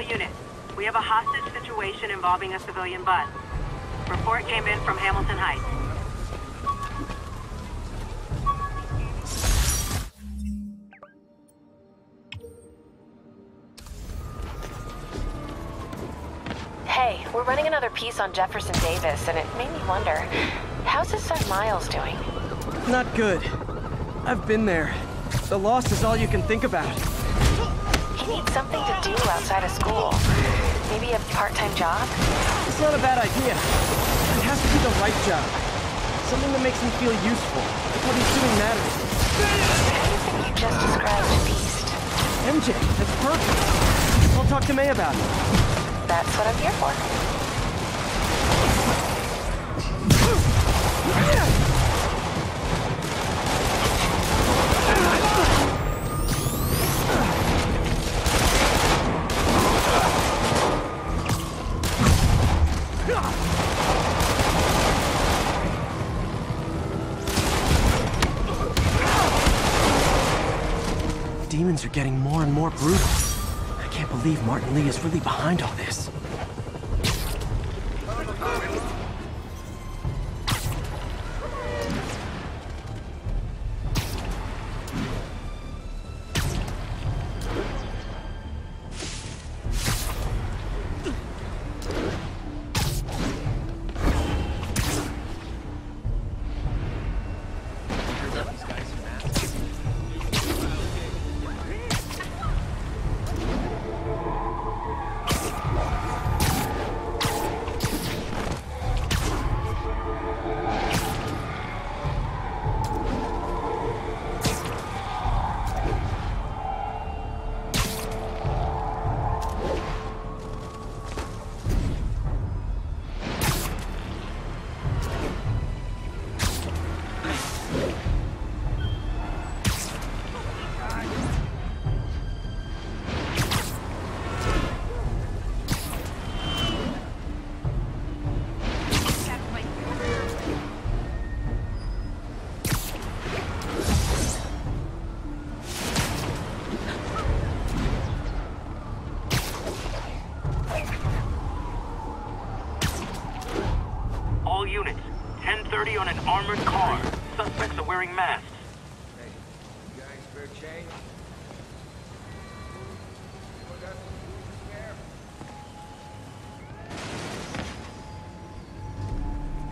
All units, we have a hostage situation involving a civilian bus. Report came in from Hamilton Heights. Hey, we're running another piece on Jefferson Davis, and it made me wonder, how's his son Miles doing? Not good. I've been there. The loss is all you can think about. He needs something to do outside of school. Maybe a part-time job? It's not a bad idea. It has to be the right job. Something that makes him feel useful. What he's doing matters. How do you think you just described Feast? MJ, that's perfect. I'll talk to May about it. That's what I'm here for. Demons are getting more and more brutal. I can't believe Martin Lee is really behind all this.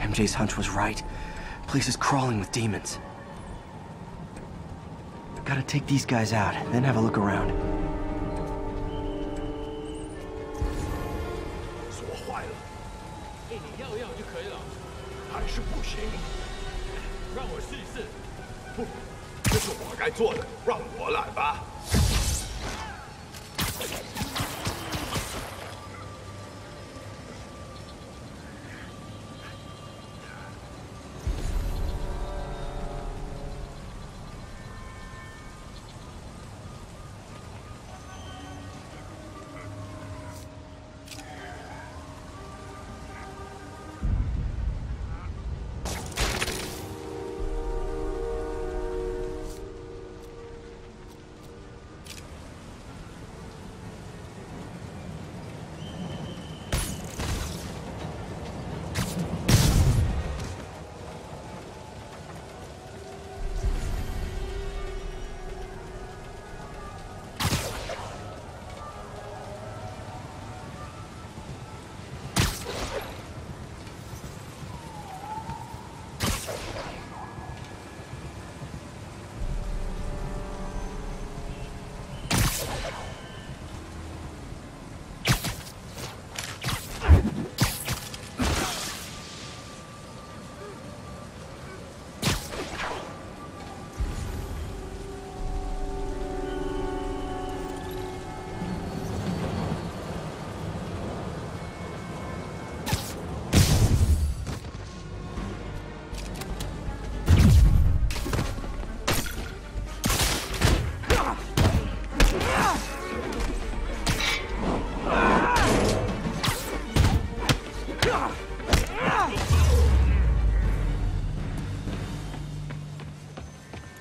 MJ's hunch was right. Place is crawling with demons. Gotta take these guys out, then have a look around.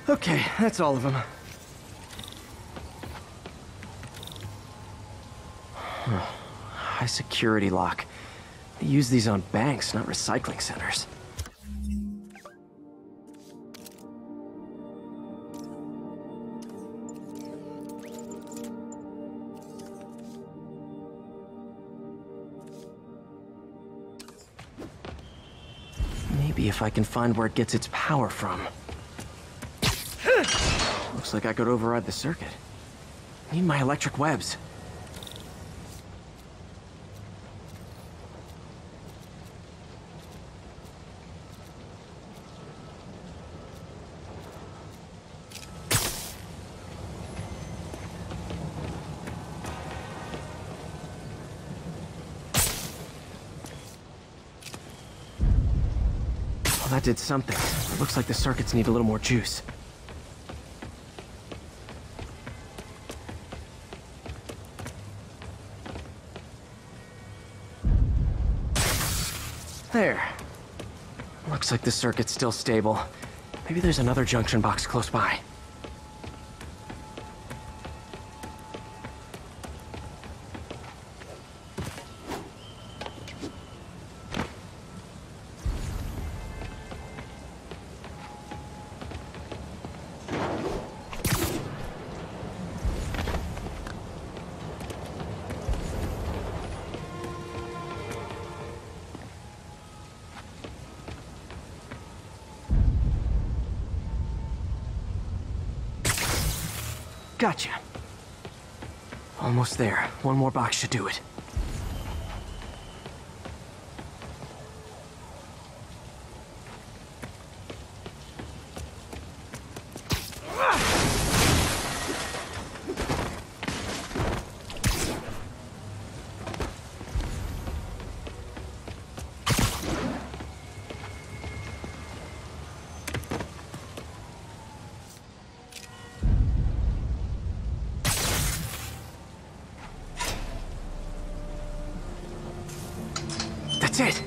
Okay, that's all of them. Huh. security lock. They use these on banks, not recycling centers. Maybe if I can find where it gets its power from. Looks like I could override the circuit. Need my electric webs. Well, that did something. It looks like the circuits need a little more juice. There. Looks like the circuit's still stable. Maybe there's another junction box close by. Gotcha. Almost there. One more box should do it. That's it!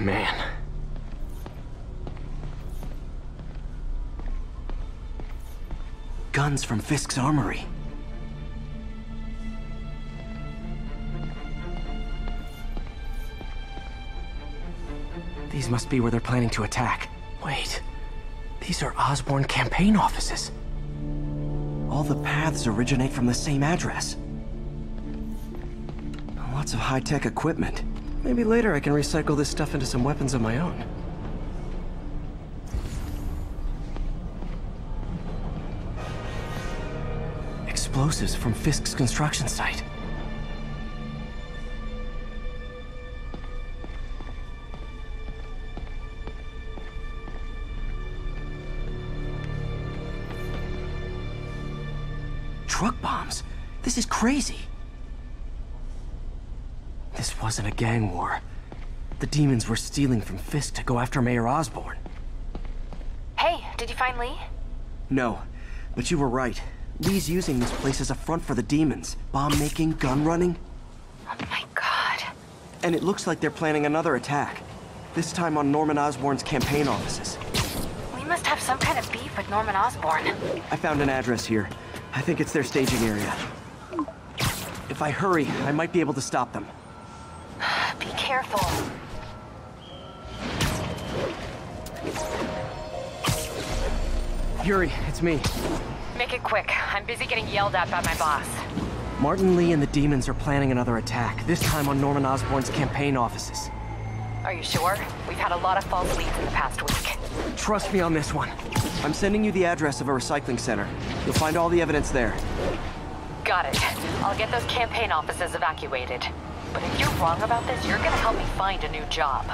Man. Guns from Fisk's armory. These must be where they're planning to attack. Wait, these are Osborn campaign offices. All the paths originate from the same address. Lots of high-tech equipment. Maybe later I can recycle this stuff into some weapons of my own. Explosives from Fisk's construction site. Truck bombs? This is crazy. This wasn't a gang war. The demons were stealing from Fisk to go after Mayor Osborn. Hey, did you find Lee? No, but you were right. Lee's using this place as a front for the demons. Bomb-making, gun-running. Oh my god. And it looks like they're planning another attack. This time on Norman Osborn's campaign offices. We must have some kind of beef with Norman Osborn. I found an address here. I think it's their staging area. If I hurry, I might be able to stop them. Be careful. Yuri, it's me. Make it quick. I'm busy getting yelled at by my boss. Martin Lee and the demons are planning another attack, this time on Norman Osborn's campaign offices. Are you sure? We've had a lot of false leads in the past week. Trust me on this one. I'm sending you the address of a recycling center. You'll find all the evidence there. Got it. I'll get those campaign offices evacuated. But if you're wrong about this, you're gonna help me find a new job.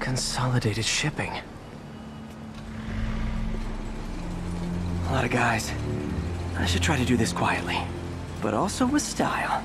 Consolidated shipping. A lot of guys. I should try to do this quietly, but also with style.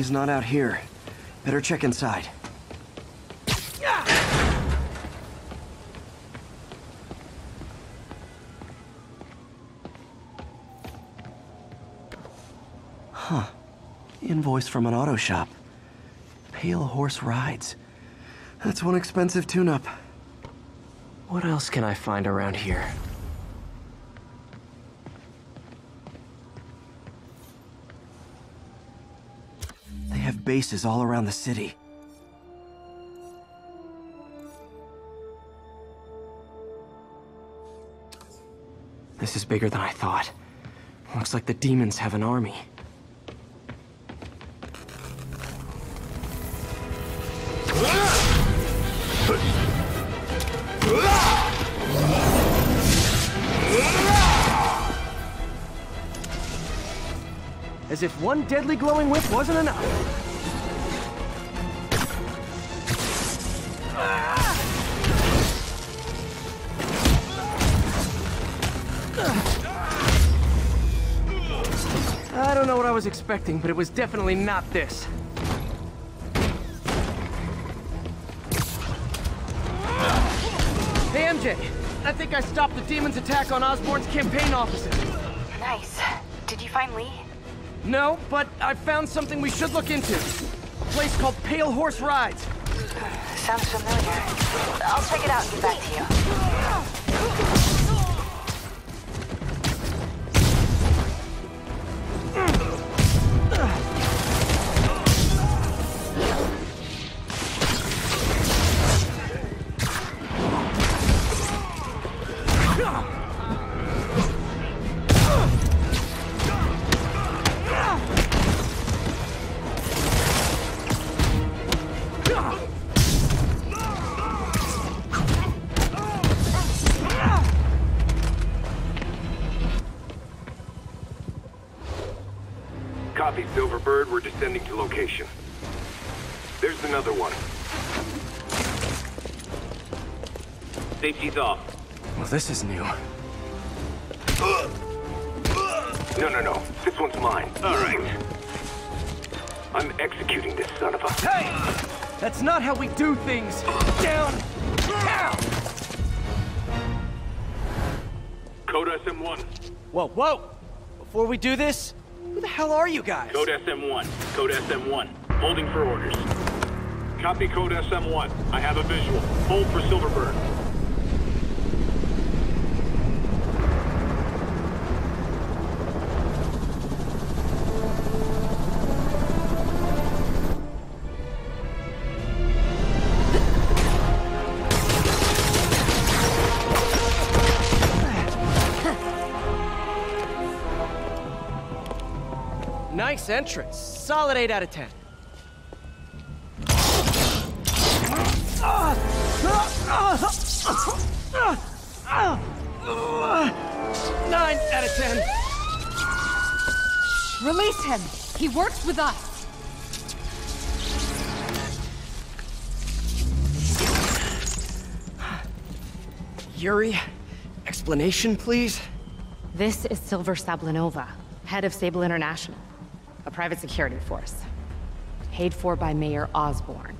He's not out here. Better check inside. Huh. Invoice from an auto shop. Pale Horse Rides. That's one expensive tune-up. What else can I find around here? They have bases all around the city. This is bigger than I thought. Looks like the demons have an army. As if one deadly glowing whip wasn't enough. I don't know what I was expecting, but it was definitely not this. Hey, MJ, I think I stopped the demon's attack on Osborn's campaign offices. Nice. Did you find Lee? No, but I found something we should look into. A place called Pale Horse Rides. Sounds familiar. I'll check it out and get back to you. We're descending to location. There's another one. Safety's off. Well, this is new. No. This one's mine. All right. I'm executing this son of a... Hey! That's not how we do things. Down! Down! Code SM-1. Whoa! Before we do this... Who the hell are you guys? Code SM-1. Code SM-1. Holding for orders. Copy Code SM-1. I have a visual. Hold for Silverbird. Nice entrance. Solid 8 out of 10. Nine out of 10. Release him. He works with us. Yuri, explanation, please. This is Silver Sablinova, head of Sable International. A private security force, paid for by Mayor Osborn.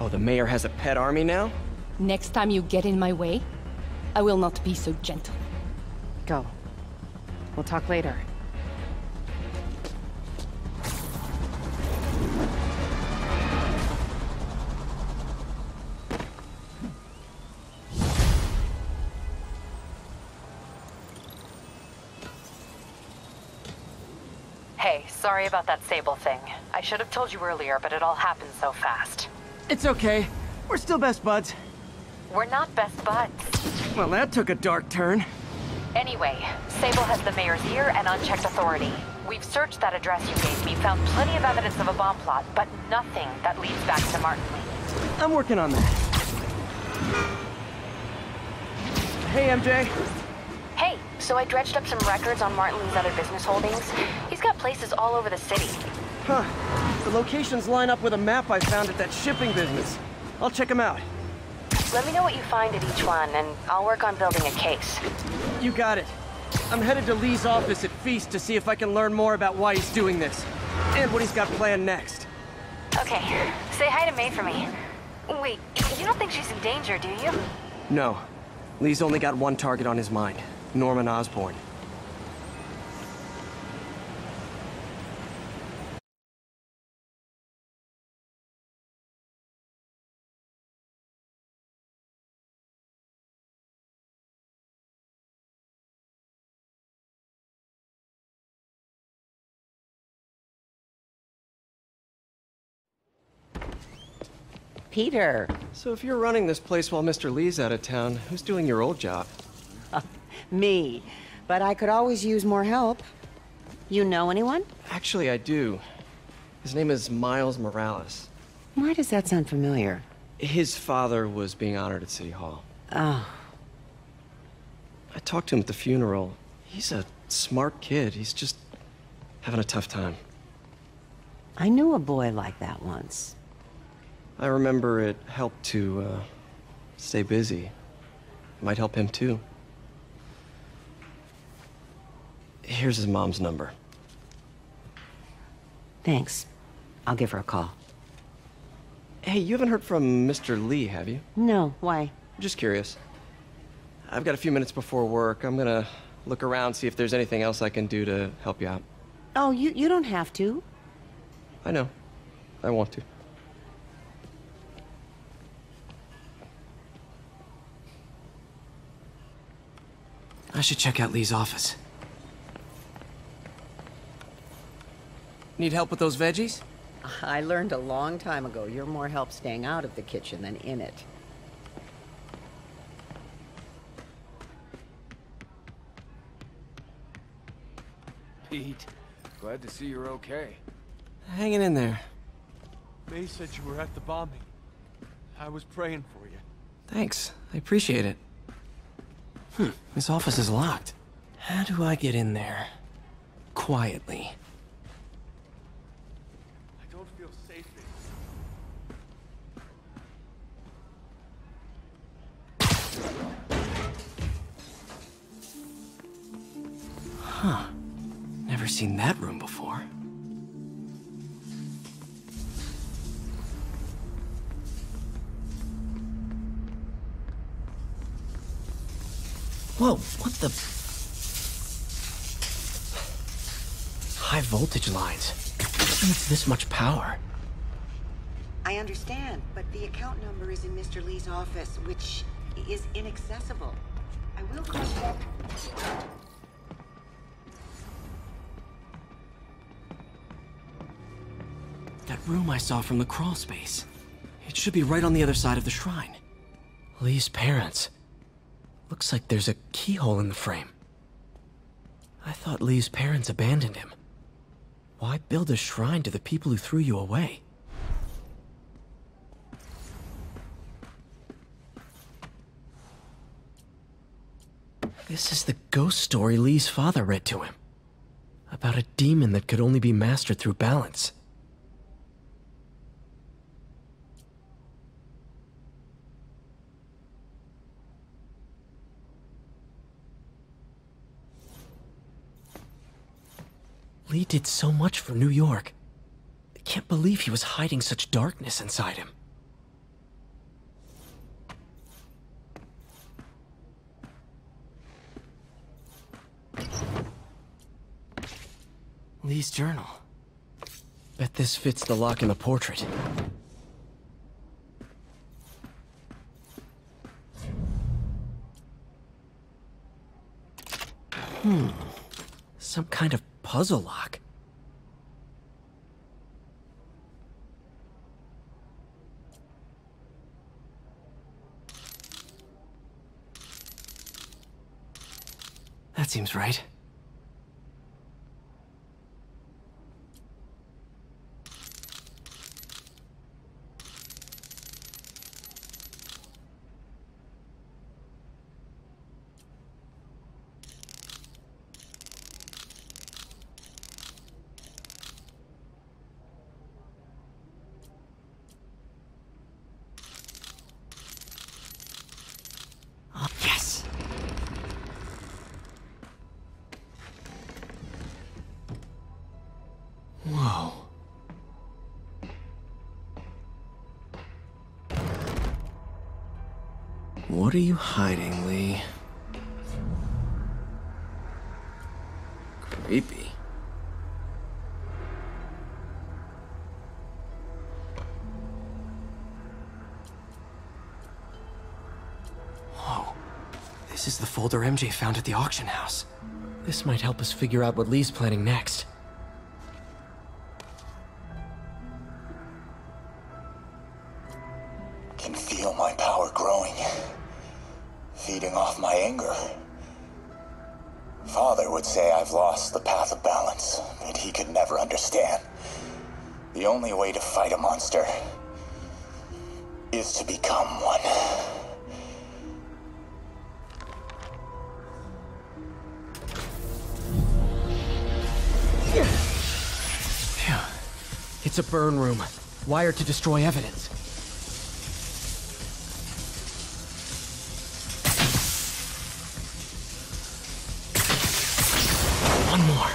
Oh, the mayor has a pet army now? Next time you get in my way, I will not be so gentle. Go. We'll talk later. Sorry about that Sable thing. I should have told you earlier, but it all happened so fast. It's okay. We're still best buds. We're not best buds. Well, that took a dark turn. Anyway, Sable has the mayor's ear and unchecked authority. We've searched that address you gave me, found plenty of evidence of a bomb plot, but nothing that leads back to Martin Lee. I'm working on that. Hey, MJ. So I dredged up some records on Martin Lee's other business holdings. He's got places all over the city. Huh. The locations line up with a map I found at that shipping business. I'll check them out. Let me know what you find at each one, and I'll work on building a case. You got it. I'm headed to Lee's office at Feast to see if I can learn more about why he's doing this. and what he's got planned next. Okay, say hi to May for me. Wait, you don't think she's in danger, do you? No. Lee's only got one target on his mind, Norman Osborn. Peter. So if you're running this place while Mr. Lee's out of town, who's doing your old job? Me. But I could always use more help. You know anyone? Actually, I do. His name is Miles Morales. Why does that sound familiar? His father was being honored at City Hall. Oh. I talked to him at the funeral. He's a smart kid. He's just having a tough time. I knew a boy like that once. I remember it helped to stay busy. It might help him too. Here's his mom's number. Thanks. I'll give her a call. Hey, you haven't heard from Mr. Lee, have you? No, why? Just curious. I've got a few minutes before work. I'm gonna look around, see if there's anything else I can do to help you out. Oh, you don't have to. I know. I want to. I should check out Lee's office. Need help with those veggies? I learned a long time ago, you're more help staying out of the kitchen than in it. Pete, glad to see you're okay. Hanging in there. May said you were at the bombing. I was praying for you. Thanks, I appreciate it. This office is locked. How do I get in there? Quietly. I don't feel safe anymore. Huh. Never seen that room before. Whoa, what the... High voltage lines. Who needs this much power? I understand, but the account number is in Mr. Lee's office, which is inaccessible. I will call you. That room I saw from the crawl space. It should be right on the other side of the shrine. Lee's parents. Looks like there's a keyhole in the frame. I thought Lee's parents abandoned him. Why build a shrine to the people who threw you away? This is the ghost story Lee's father read to him. About a demon that could only be mastered through balance. Lee did so much for New York. I can't believe he was hiding such darkness inside him. Lee's journal. Bet this fits the lock in the portrait. Some kind of puzzle lock. That seems right. What are you hiding, Lee? Creepy. Whoa. This is the folder MJ found at the auction house. This might help us figure out what Lee's planning next. Burn room, wired to destroy evidence. One more.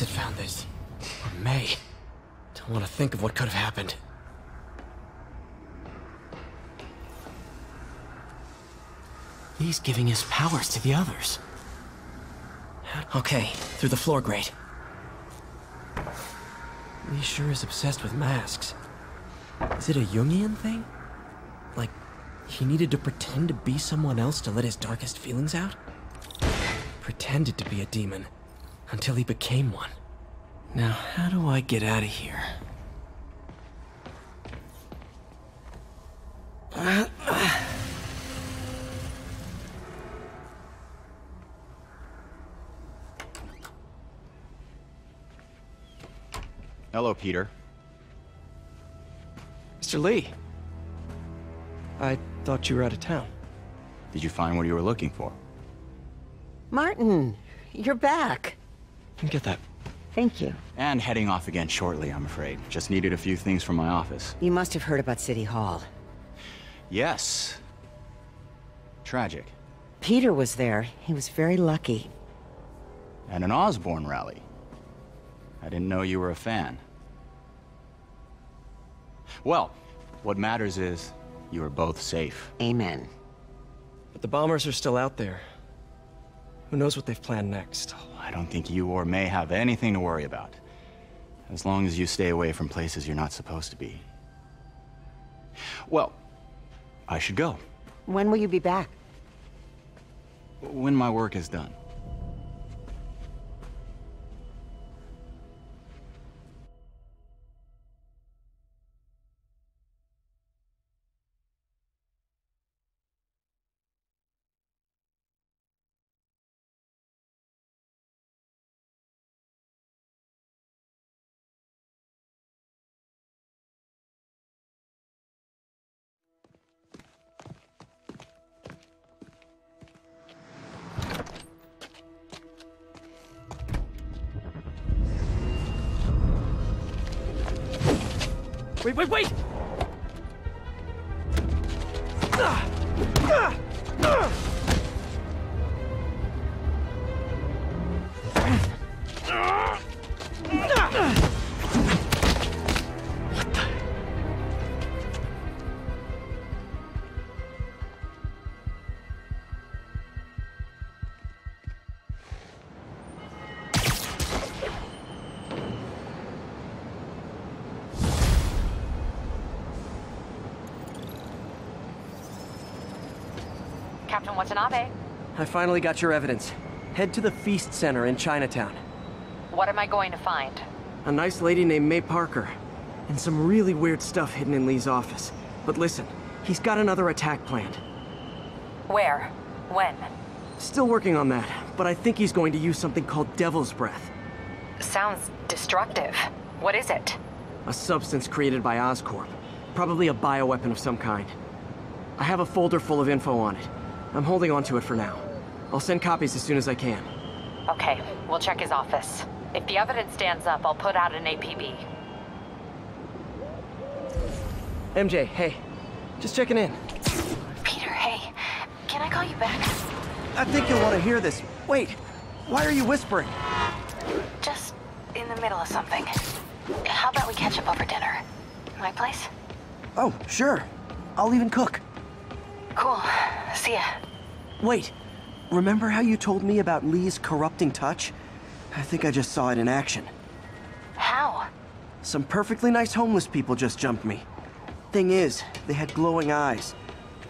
Had found this, or May. Don't want to think of what could have happened. He's giving his powers to the others. Okay, through the floor grate. Lee sure is obsessed with masks. Is it a Jungian thing? Like, he needed to pretend to be someone else to let his darkest feelings out? Pretended to be a demon. Until he became one. Now, how do I get out of here? Hello, Peter. Mr. Lee. I thought you were out of town. Did you find what you were looking for? Martin, you're back. Get that. Thank you. And heading off again shortly, I'm afraid. Just needed a few things from my office. You must have heard about City Hall. Yes. Tragic. Peter was there. He was very lucky. At an Osborn rally. I didn't know you were a fan. Well, what matters is you are both safe. Amen. But the bombers are still out there. Who knows what they've planned next? I don't think you or May have anything to worry about. As long as you stay away from places you're not supposed to be. Well, I should go. When will you be back? When my work is done. Wait, wait! Watanabe. I finally got your evidence. Head to the Feast Center in Chinatown. What am I going to find? A nice lady named May Parker. And some really weird stuff hidden in Lee's office. But listen, he's got another attack planned. Where? When? Still working on that, but I think he's going to use something called Devil's Breath. Sounds destructive. What is it? A substance created by Oscorp. Probably a bioweapon of some kind. I have a folder full of info on it. I'm holding on to it for now. I'll send copies as soon as I can. Okay, we'll check his office. If the evidence stands up, I'll put out an APB. MJ, hey. Just checking in. Peter, hey. Can I call you back? I think you'll want to hear this. Wait. Why are you whispering? Just in the middle of something. How about we catch up over dinner? My place? Oh, sure. I'll even cook. Cool. See ya. Wait. Remember how you told me about Lee's corrupting touch? I think I just saw it in action. How? Some perfectly nice homeless people just jumped me. Thing is, they had glowing eyes.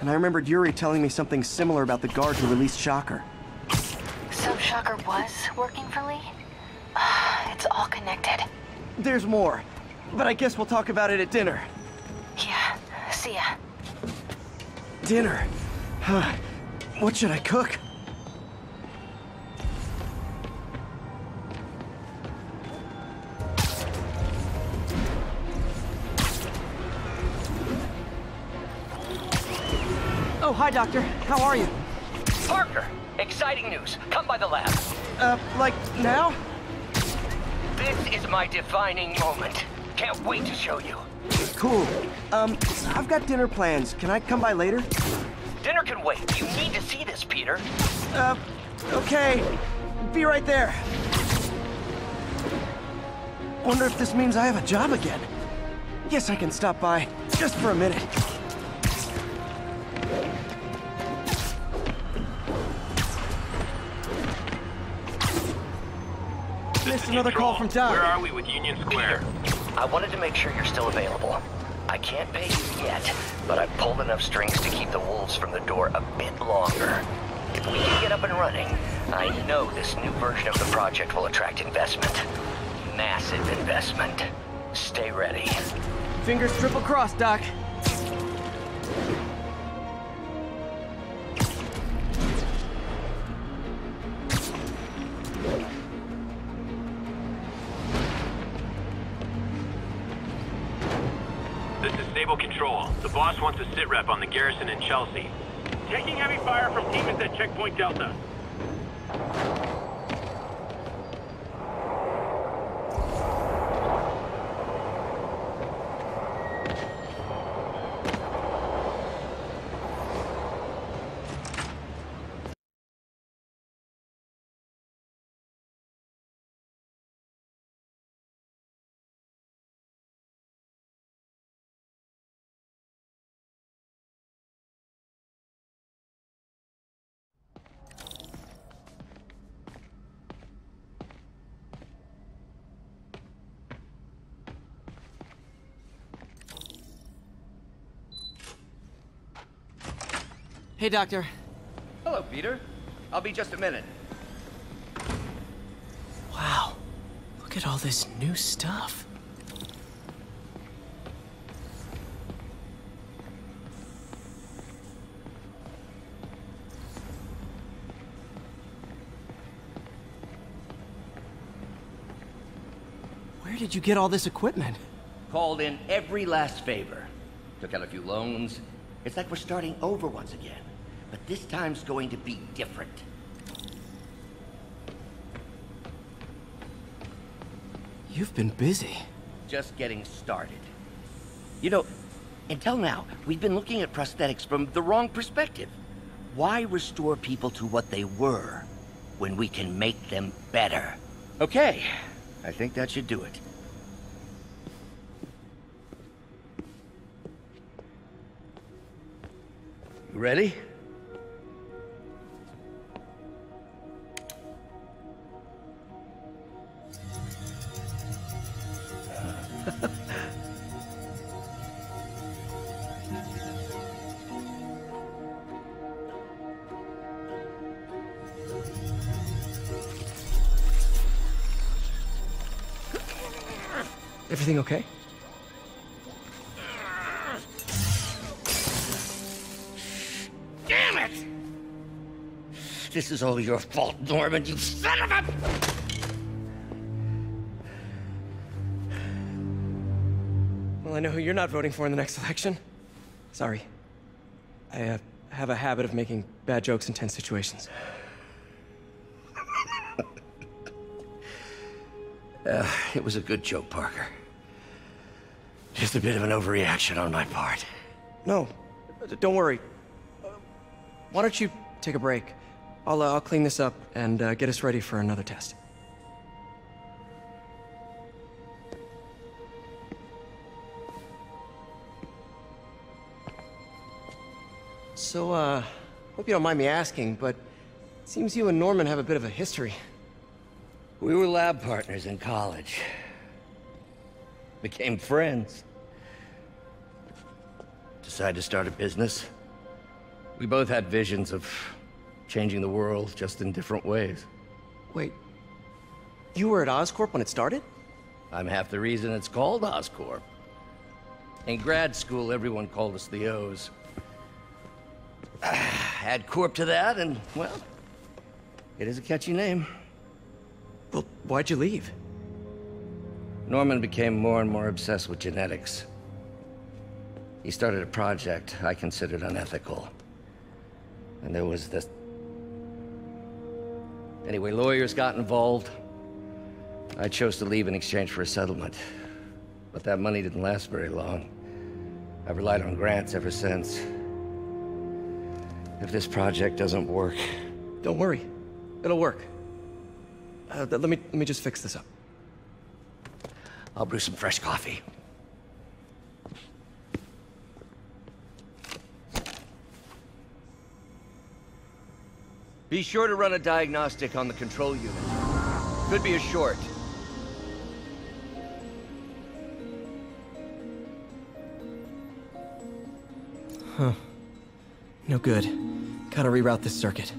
And I remembered Yuri telling me something similar about the guard who released Shocker. So Shocker was working for Lee? It's all connected. There's more, but I guess we'll talk about it at dinner. Yeah, see ya. Dinner? Huh. What should I cook? Oh, hi, Doctor. How are you? Parker, exciting news. Come by the lab. Like now? This is my defining moment. Can't wait to show you. Cool. I've got dinner plans. Can I come by later? Dinner can wait. You need to see this, Peter. Okay. Be right there. Wonder if this means I have a job again. Guess I can stop by just for a minute. Missed another call from Doc. Where are we with Union Square? I wanted to make sure you're still available. I can't pay you yet, but I've pulled enough strings to keep the wolves from the door a bit longer. If we can get up and running, I know this new version of the project will attract investment. Massive investment. Stay ready. Fingers triple crossed, Doc. Control. The boss wants a sit rep on the garrison in Chelsea. Taking heavy fire from demons at Checkpoint Delta. Hey, Doctor. Hello, Peter. I'll be just a minute. Wow. Look at all this new stuff. Where did you get all this equipment? Called in every last favor. Took out a few loans. It's like we're starting over once again, but this time's going to be different. You've been busy. Just getting started. You know, until now, we've been looking at prosthetics from the wrong perspective. Why restore people to what they were when we can make them better? Okay, I think that should do it. Ready? Everything okay? This is all your fault, Norman, you son of a... Well, I know who you're not voting for in the next election. Sorry. I have a habit of making bad jokes in tense situations. It was a good joke, Parker. Just a bit of an overreaction on my part. No, don't worry. Why don't you take a break? I'll clean this up and get us ready for another test. So, hope you don't mind me asking, but it seems you and Norman have a bit of a history. We were lab partners in college. Became friends. Decided to start a business. We both had visions of changing the world, just in different ways. Wait, you were at Oscorp when it started? I'm half the reason it's called Oscorp. In grad school, everyone called us the O's. Add Corp to that, and, well, it is a catchy name. Well, why'd you leave? Norman became more and more obsessed with genetics. He started a project I considered unethical. And there was this... Anyway, lawyers got involved. I chose to leave in exchange for a settlement. But that money didn't last very long. I've relied on grants ever since. If this project doesn't work... Don't worry. It'll work. Let me just fix this up. I'll brew some fresh coffee. Be sure to run a diagnostic on the control unit. Could be a short. Huh. No good. Gotta reroute this circuit.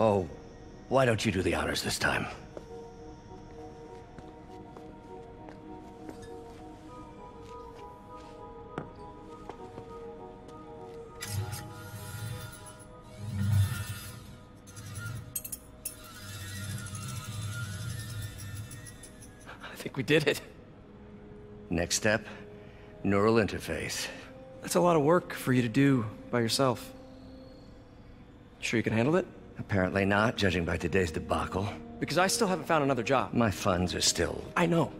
Oh, why don't you do the honors this time? We did it. Next step, neural interface. That's a lot of work for you to do by yourself. Sure you can handle it? Apparently not, judging by today's debacle. Because I still haven't found another job. My funds are still... I know.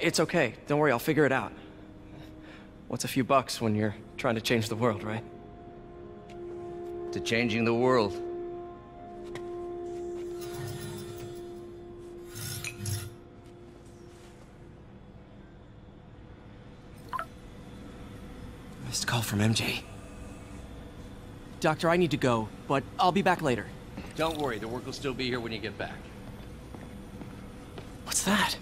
It's okay. Don't worry, I'll figure it out. What's a few bucks when you're trying to change the world, right? To changing the world. Missed call from MJ. Doctor, I need to go, but I'll be back later. Don't worry, the work will still be here when you get back. What's that?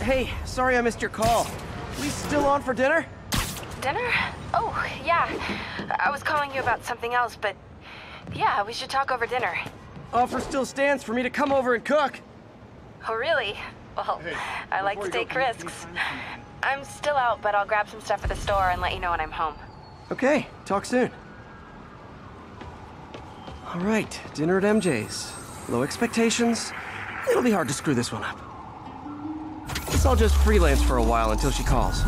Hey, sorry I missed your call. We still on for dinner? Dinner? Oh, yeah. I was calling you about something else, but... yeah, we should talk over dinner. Offer still stands for me to come over and cook. Oh, really? Well, hey, I like to take risks. I'm still out, but I'll grab some stuff at the store and let you know when I'm home. Okay, talk soon. All right, dinner at MJ's. Low expectations. It'll be hard to screw this one up. Guess I'll just freelance for a while until she calls.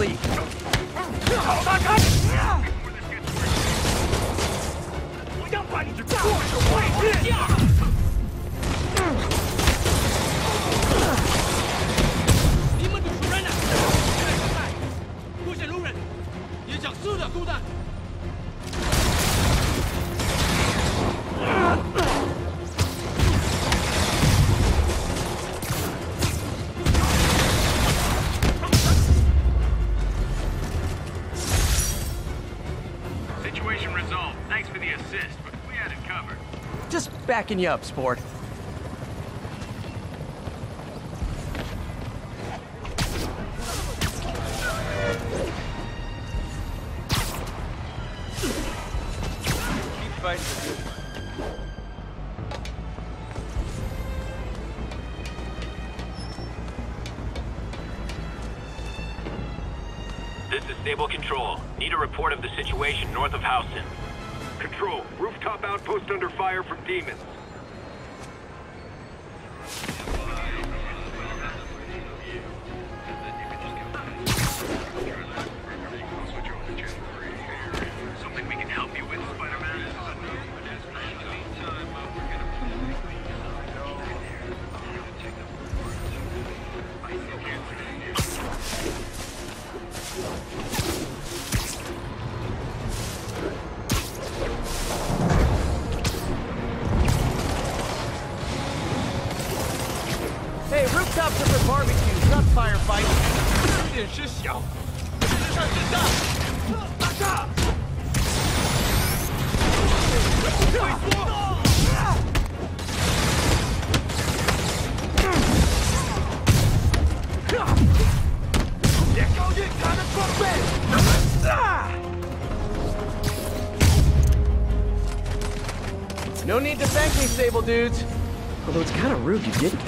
League. Oh my God! Backing you up, sport. This is Stable Control. Need a report of the situation north of Houston. Control, rooftop outpost under fire from demons. No need to thank me, Sable dudes. Although it's kind of rude you didn't.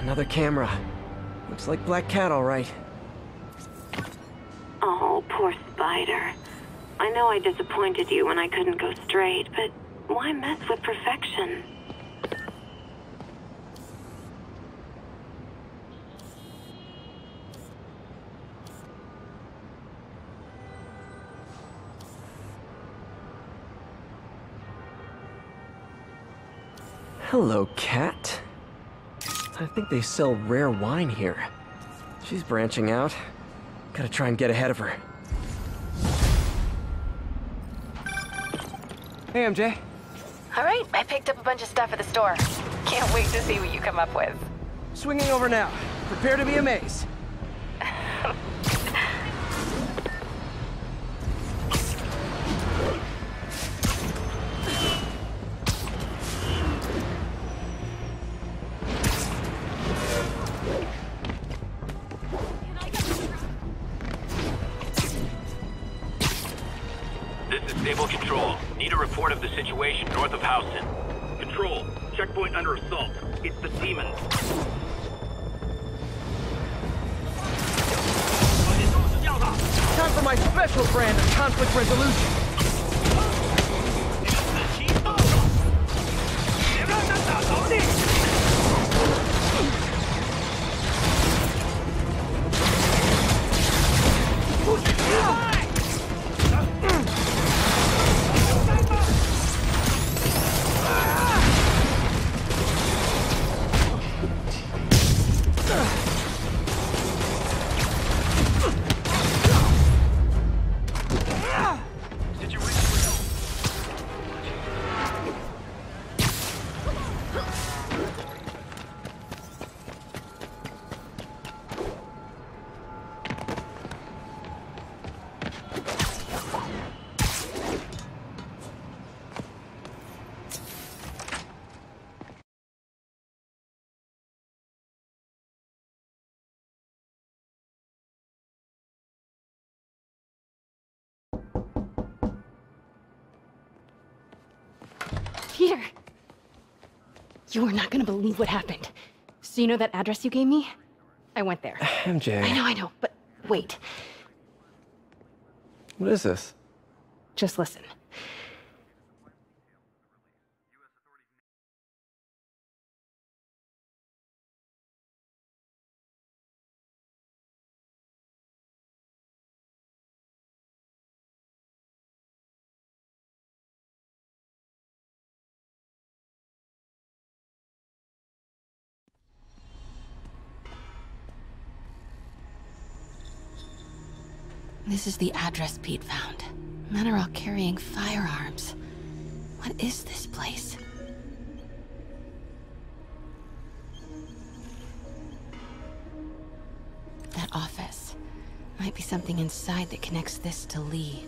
Another camera. Looks like Black Cat, all right. Oh, poor Spider. I know I disappointed you when I couldn't go straight, but why mess with perfection? Hello, Cat. I think they sell rare wine here. She's branching out. Gotta try and get ahead of her. Hey, MJ. All right, I picked up a bunch of stuff at the store. Can't wait to see what you come up with. Swinging over now. Prepare to be amazed. This is Stable Control. Need a report of the situation north of Houston. Control, checkpoint under assault. It's the demons. Time for my special brand of conflict resolution. Peter! You are not gonna believe what happened. So you know that address you gave me? I went there. MJ. I know, but wait. What is this? Just listen. This is the address Pete found. Men are all carrying firearms. What is this place? That office. Might be something inside that connects this to Lee.